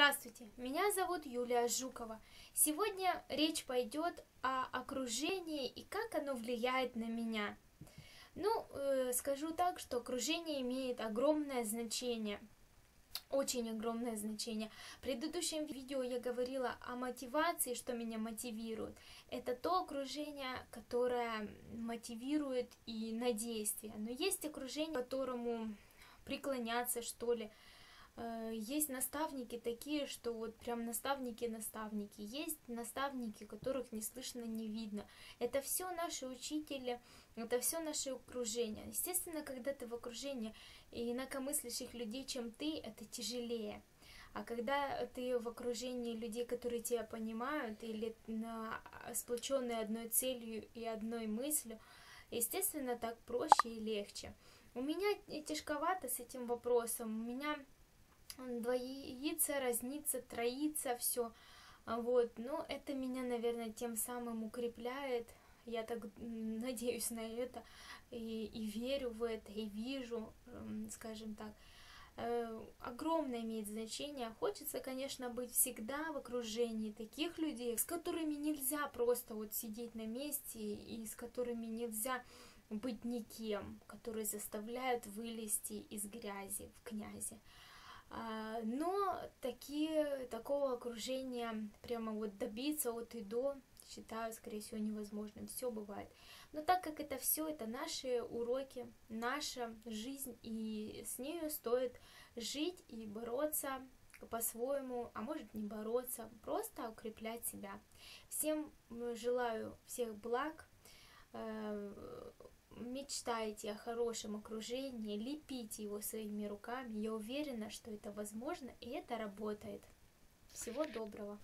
Здравствуйте, меня зовут Юлия Жукова. Сегодня речь пойдет о окружении и как оно влияет на меня. Скажу так, что окружение имеет огромное значение, очень огромное значение. В предыдущем видео я говорила о мотивации, что меня мотивирует. Это то окружение, которое мотивирует и на действия. Но есть окружение, которому преклоняться, что ли. Есть наставники такие, что вот прям наставники. Есть наставники, которых не слышно, не видно. Это все наши учители, это все наше окружение. Естественно, когда ты в окружении инакомыслящих людей, чем ты, это тяжелее. А когда ты в окружении людей, которые тебя понимают, или сплоченные одной целью и одной мыслью, естественно, так проще и легче. У меня тяжковато с этим вопросом. У меня двоится, разнится, троится, все. Вот. Но это меня, наверное, тем самым укрепляет. Я так надеюсь на это и верю в это, и вижу, скажем так. Огромное имеет значение. Хочется, конечно, быть всегда в окружении таких людей, с которыми нельзя просто вот сидеть на месте и с которыми нельзя быть никем, которые заставляют вылезти из грязи в князи. Но такого окружения прямо вот добиться от и до, считаю, скорее всего, невозможным. Все бывает. Но так как это все, это наши уроки, наша жизнь, и с нею стоит жить и бороться по-своему, а может не бороться, просто укреплять себя. Всем желаю всех благ. Мечтайте о хорошем окружении, лепите его своими руками. Я уверена, что это возможно и это работает. Всего доброго!